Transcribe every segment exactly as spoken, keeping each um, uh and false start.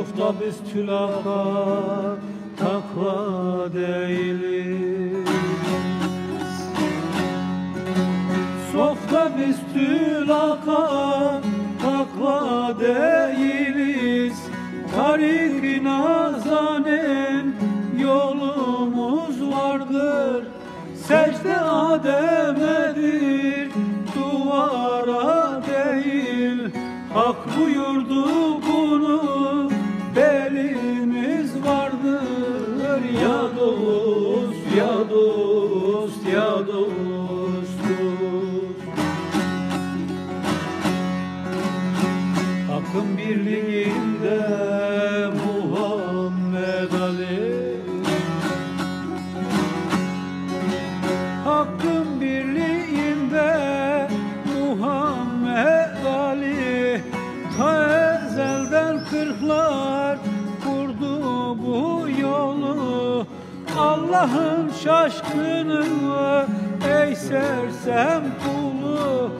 Yok da biz tülaha takva değiliz. Softa biz tülaha takva değiliz. Tarik-i nazanen yolumuz vardır. Secde Adem'edir, duvara değil. Hak buyurdu bunu, belimiz vardır. Ya dost, ya dost, ya dost, dost. Hakkın birliğinde Muhammed Ali, Hakkın birliğinde Muhammed Ali. Ta ezelden kırklar kurdu bu yolu. Allah'ın şaşkını ey sersem kulu.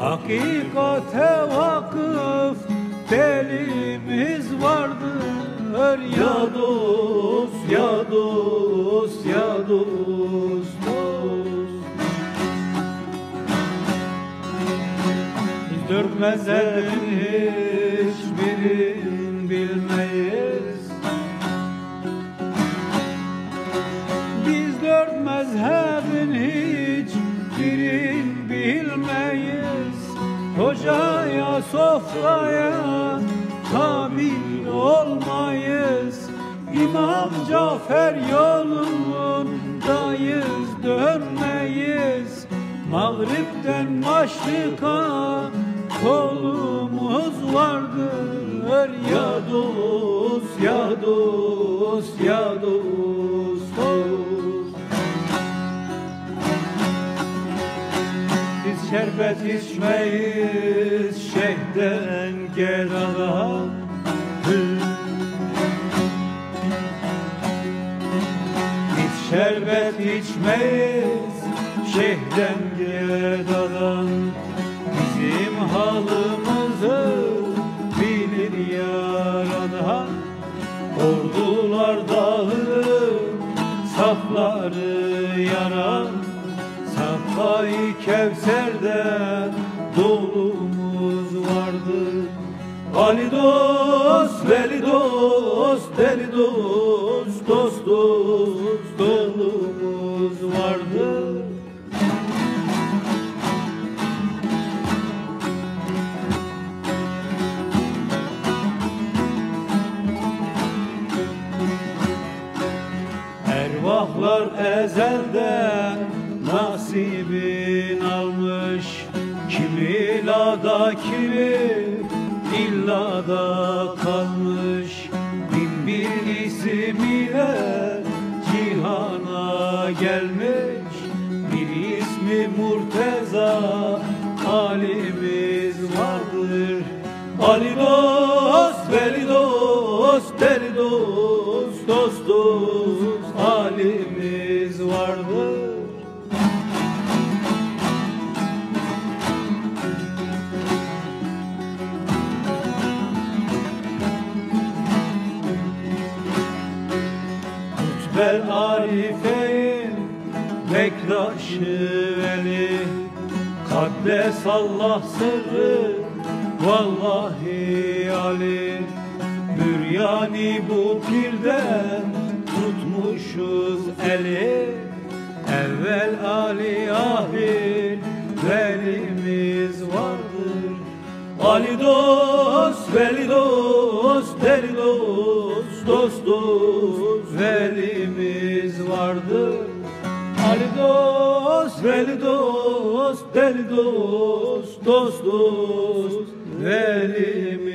Hakikate vakıf delimiz vardır. Ya dost, ya dost, ya dost. Dürtmezler hiçbirin bilmeyiz. Biz dört mezhebin hiçbirin bilmeyiz. Hocaya, sofraya tabi olmayız. İmam Cafer yolundayız, dönmeyiz. Mağrip'ten maşrika kolumuz vardır. Ya dost, ya dost, ya dost, dost. Biz şerbet içmeyiz şeyhden gelana. Biz şerbet içmeyiz şeyhden gelana. Bizim halımızı bilir yaradan. Ordular dağılır, safları yaran. Safayı Kevser'de dolumuz vardır. Ali dost, veli dost, deli dost, dost dost dolumuz vardır. Ervahlar ezelden nasibin almış. Kimi lada, kimi illada kalmış. Bin bir isim ile cihana gelmiş. Bir ismi Murteza halimiz vardır. Ali dost, veli dost, deli dost, dost dost halimiz vardır. Kutbel Arife'in Bektaş-ı Veli. Kaddes Allah sırrı vallahi Ali. Büryani bu pirden tutmuşuz eli. Evvel Ali, ahir velimiz vardır. Ali dost, veli dost, deli dost, dost dost velimiz vardır. Ali dost, veli dost, deli dost, dost dost velimiz.